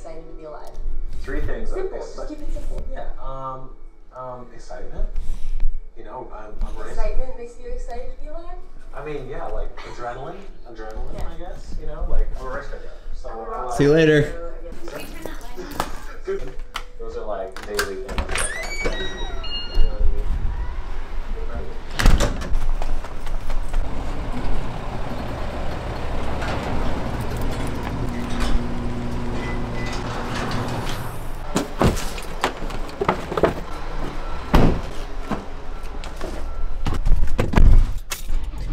excited to be alive? Three things. Simple. Like this, just keep it simple. Yeah. Excitement. You know, I'm racing. Excitement makes you excited to be alive? I mean, yeah, like adrenaline. Adrenaline, yeah. I guess. You know, like I'm a race car driver. So see you later. Those are like daily things.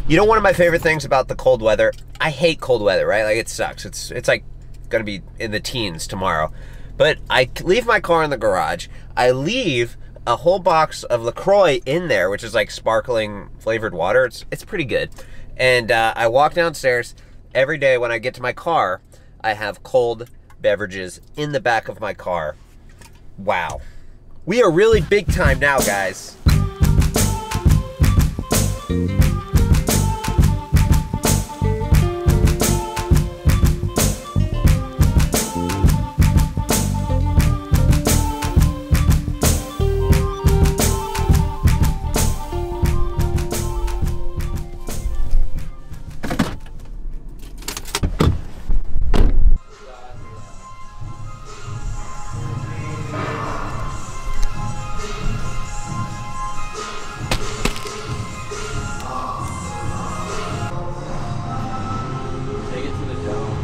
You know, one of my favorite things about the cold weather, I hate cold weather, right? Like, it sucks. It's like gonna be in the teens tomorrow. But I leave my car in the garage. I leave a whole box of LaCroix in there, which is like sparkling flavored water. It's pretty good. And I walk downstairs. Every day when I get to my car, I have cold beverages in the back of my car. Wow. We are really big time now, guys.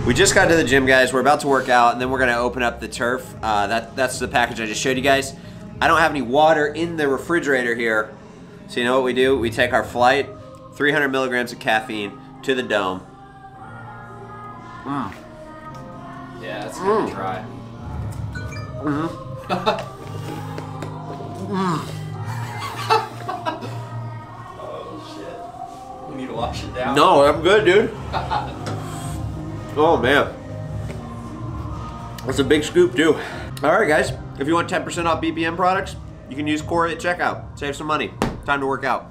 We just got to the gym, guys. We're about to work out, and then we're gonna open up the turf. That's the package I just showed you guys. I don't have any water in the refrigerator here. So you know what we do? We take our flight, 300 milligrams of caffeine to the dome. Mm. Yeah, it's gonna dry. Mm-hmm. Oh, shit. We need to wash it down. No, I'm good, dude. Oh man, that's a big scoop too. All right guys, if you want 10% off BPN products, you can use Corey at checkout. Save some money, time to work out.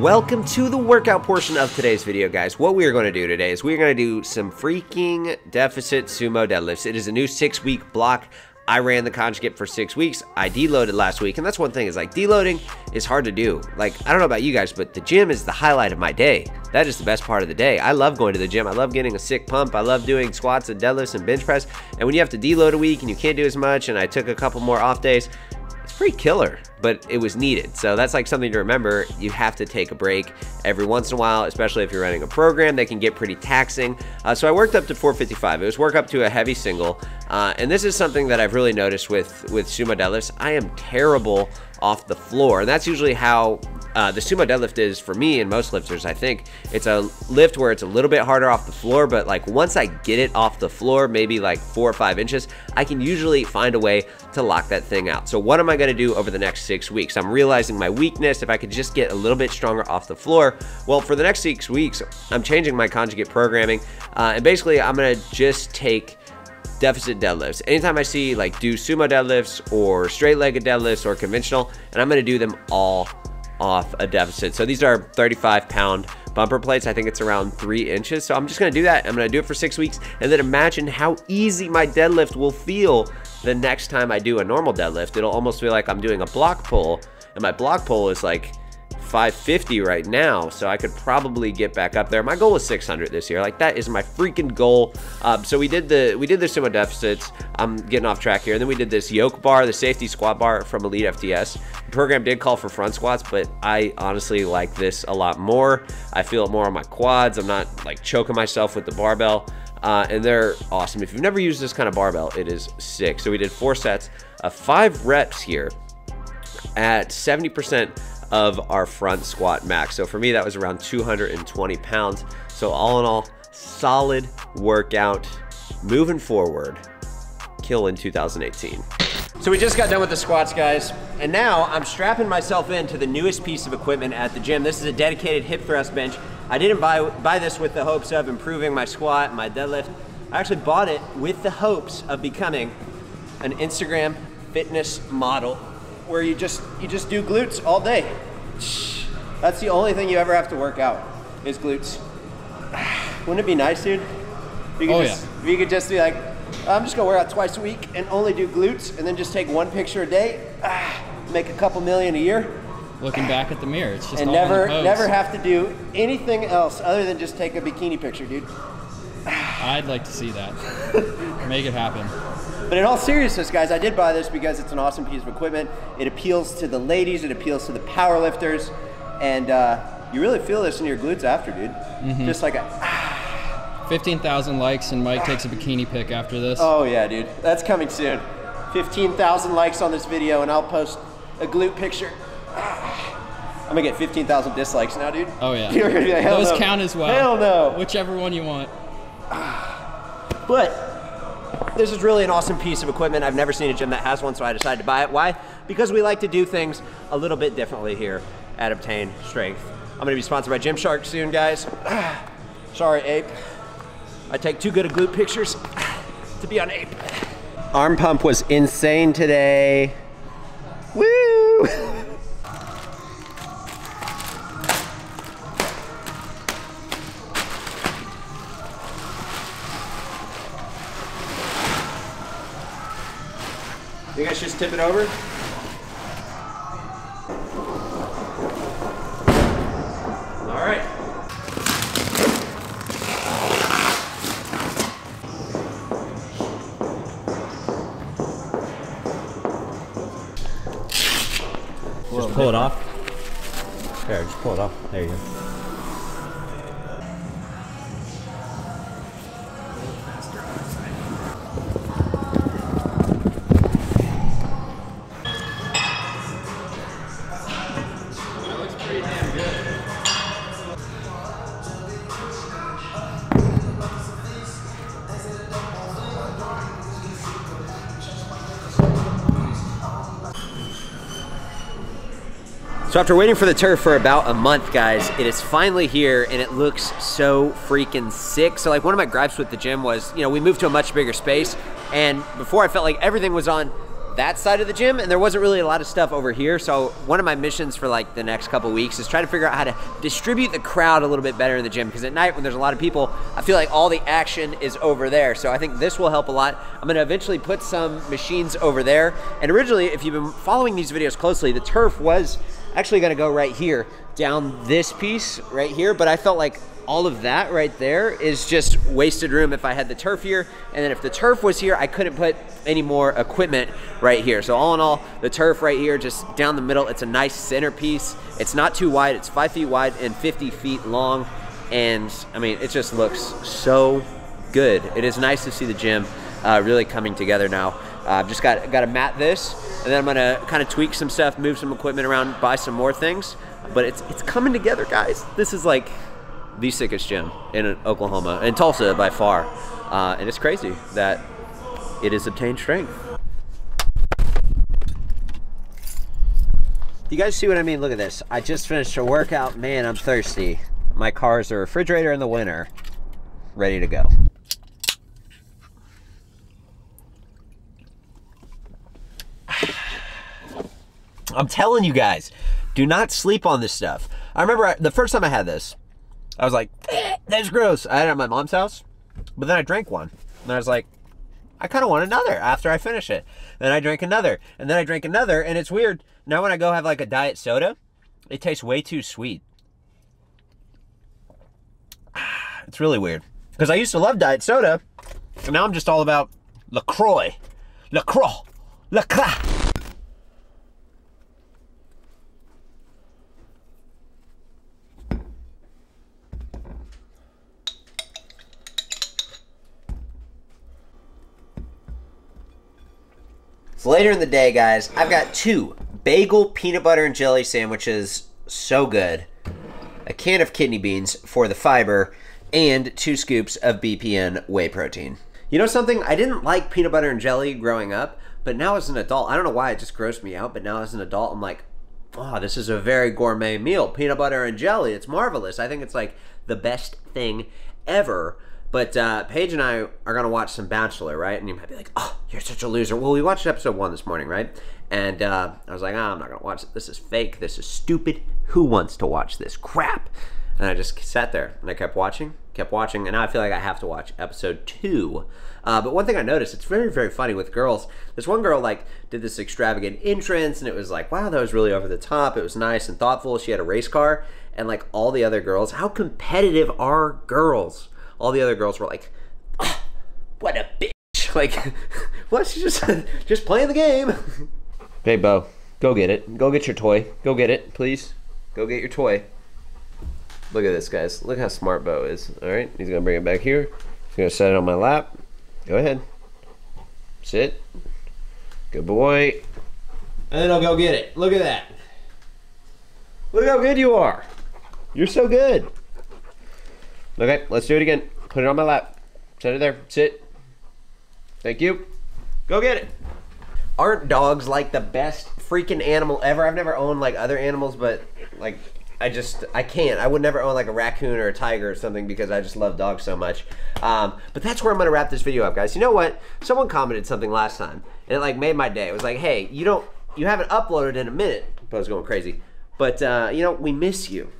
Welcome to the workout portion of today's video, guys. What we are going to do today is we are going to do some freaking deficit sumo deadlifts. It is a new 6-week block. I ran the conjugate for 6 weeks. I deloaded last week, and that's one thing is like deloading is hard to do. Like, I don't know about you guys, but the gym is the highlight of my day. That is the best part of the day. I love going to the gym. I love getting a sick pump. I love doing squats and deadlifts and bench press. And when you have to deload a week and you can't do as much, and I took a couple more off days, it's pretty killer, but it was needed. So that's like something to remember. You have to take a break every once in a while, especially if you're running a program that can get pretty taxing. So I worked up to 455. It was work up to a heavy single. And this is something that I've really noticed with sumo deadlifts. I am terrible off the floor. And that's usually how the sumo deadlift is for me and most lifters, I think. It's a lift where it's a little bit harder off the floor, but like once I get it off the floor, maybe like 4 or 5 inches, I can usually find a way to lock that thing out. So what am I gonna do over the next 6 weeks? I'm realizing my weakness. If I could just get a little bit stronger off the floor, well, for the next 6 weeks, I'm changing my conjugate programming. And basically I'm gonna just take deficit deadlifts. Anytime I see like do sumo deadlifts or straight legged deadlifts or conventional, and I'm gonna do them all off a deficit. So these are 35-pound bumper plates. I think it's around 3 inches. So I'm just gonna do that. I'm gonna do it for 6 weeks and then imagine how easy my deadlift will feel the next time I do a normal deadlift. It'll almost feel like I'm doing a block pull, and my block pull is like 550 right now, so I could probably get back up there. My goal is 600 this year. Like, that is my freaking goal. So we did the sumo deficits. I'm getting off track here. And then we did this yoke bar, the safety squat bar from Elite FTS. The program did call for front squats, but I honestly like this a lot more. I feel it more on my quads. I'm not like choking myself with the barbell. And they're awesome. If you've never used this kind of barbell, it is sick. So we did 4 sets of 5 reps here at 70% of our front squat max. So for me, that was around 220 pounds. So all in all, solid workout, moving forward, killing 2018. So we just got done with the squats, guys, and now I'm strapping myself into the newest piece of equipment at the gym. This is a dedicated hip thrust bench. I didn't buy this with the hopes of improving my squat, my deadlift. I actually bought it with the hopes of becoming an Instagram fitness model where you just do glutes all day. That's the only thing you ever have to work out is glutes. Wouldn't it be nice, dude? If you could just be like, I'm just gonna wear out twice a week and only do glutes and then just take one picture a day, make a couple million a year. Looking back at the mirror, it's just and all never have to do anything else other than just take a bikini picture, dude. I'd like to see that. Make it happen. But in all seriousness, guys, I did buy this because it's an awesome piece of equipment. It appeals to the ladies, it appeals to the power lifters, and you really feel this in your glutes after, dude. Mm-hmm. Just like a 15,000 likes and Mike takes a bikini pic after this. Oh yeah, dude, that's coming soon. 15,000 likes on this video and I'll post a glute picture. I'm gonna get 15,000 dislikes now, dude. Oh yeah. Those count as well. Hell no. Whichever one you want. But this is really an awesome piece of equipment. I've never seen a gym that has one, so I decided to buy it. Why? Because we like to do things a little bit differently here at Obtain Strength. I'm gonna be sponsored by Gymshark soon, guys. Sorry, Ape. I take too good of glute pictures to be on Ape. Arm pump was insane today. Woo! You guys just tip it over? Pull it off. There, just pull it off. There you go. That looks pretty damn good. So after waiting for the turf for about a month, guys, it is finally here and it looks so freaking sick. So like one of my gripes with the gym was, you know, we moved to a much bigger space, and before I felt like everything was on that side of the gym and there wasn't really a lot of stuff over here. So one of my missions for like the next couple weeks is try to figure out how to distribute the crowd a little bit better in the gym, because at night when there's a lot of people, I feel like all the action is over there. So I think this will help a lot. I'm gonna eventually put some machines over there. And originally, if you've been following these videos closely, the turf was actually gonna go right here, down this piece right here, but I felt like all of that right there is just wasted room if I had the turf here, and then if the turf was here, I couldn't put any more equipment right here. So all in all, the turf right here, just down the middle, it's a nice centerpiece. It's not too wide, it's 5 feet wide and 50 feet long, and I mean, it just looks so good. It is nice to see the gym really coming together now. I've just got to mat this, and then I'm gonna kind of tweak some stuff, move some equipment around, buy some more things. But it's coming together, guys. This is like the sickest gym in Oklahoma, in Tulsa by far. And it's crazy that it has obtained strength. You guys see what I mean? Look at this. I just finished a workout. Man, I'm thirsty. My car is a refrigerator in the winter, ready to go. I'm telling you guys, do not sleep on this stuff. I remember the first time I had this, I was like, that's gross. I had it at my mom's house, but then I drank one and I was like, I kind of want another after I finish it. Then I drank another, and then I drank another, and it's weird. Now when I go have like a diet soda, it tastes way too sweet. It's really weird because I used to love diet soda, and now I'm just all about LaCroix, LaCroix, LaCroix. Later in the day, guys, I've got two bagel peanut butter and jelly sandwiches, so good, a can of kidney beans for the fiber, and 2 scoops of BPN whey protein. You know something? I didn't like peanut butter and jelly growing up, But now as an adult, I don't know why it just grossed me out, but now as an adult, I'm like, oh, this is a very gourmet meal. Peanut butter and jelly. It's marvelous. I think it's like the best thing ever. But Paige and I are going to watch some Bachelor, right? And you might be like, oh, you're such a loser. Well, we watched episode 1 this morning, right? And I was like, oh, I'm not going to watch it. This is fake. This is stupid. Who wants to watch this crap? And I just sat there and I kept watching, and now I feel like I have to watch episode 2. But one thing I noticed, it's very, very funny with girls. This one girl like did this extravagant entrance, and it was like, wow, that was really over the top. It was nice and thoughtful. She had a race car, and like all the other girls, how competitive are girls? All the other girls were like, oh, what a bitch. Like, what? She's just playing the game. Hey, Bo, go get it. Go get your toy. Go get it, please. Go get your toy. Look at this, guys. Look how smart Bo is. All right, he's gonna bring it back here. He's gonna set it on my lap. Go ahead. Sit. Good boy. And then I'll go get it. Look at that. Look how good you are. You're so good. Okay, let's do it again. Put it on my lap. Set it there. Sit. Thank you. Go get it. Aren't dogs like the best freaking animal ever? I've never owned like other animals, but like, I can't. I would never own like a raccoon or a tiger or something because I just love dogs so much. But that's where I'm gonna wrap this video up, guys. You know what? Someone commented something last time and it like made my day. It was like, hey, you haven't uploaded in a minute. I was going crazy. But you know, we miss you.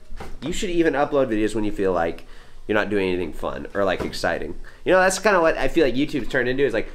You should even upload videos when you feel like you're not doing anything fun or like exciting. You know, that's kind of what I feel like YouTube's turned into, is like,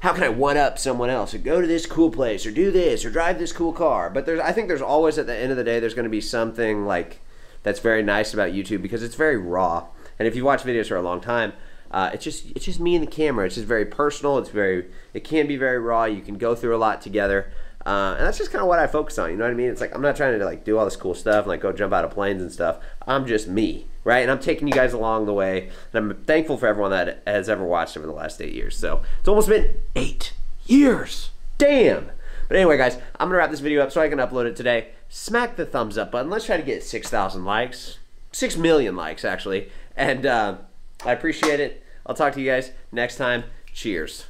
how can I one-up someone else or go to this cool place or do this or drive this cool car? But I think there's always, at the end of the day, there's going to be something like that's very nice about YouTube because it's very raw. And if you watch videos for a long time, it's just me and the camera. It's just very personal. It can be very raw. You can go through a lot together. And that's just kind of what I focus on. You know what I mean? It's like, I'm not trying to like do all this cool stuff and like go jump out of planes and stuff. I'm just me, right? And I'm taking you guys along the way. And I'm thankful for everyone that has ever watched over the last 8 years. So it's almost been 8 years. Damn. But anyway, guys, I'm gonna wrap this video up so I can upload it today. Smack the thumbs up button. Let's try to get 6,000 likes, 6 million likes actually. And I appreciate it. I'll talk to you guys next time. Cheers.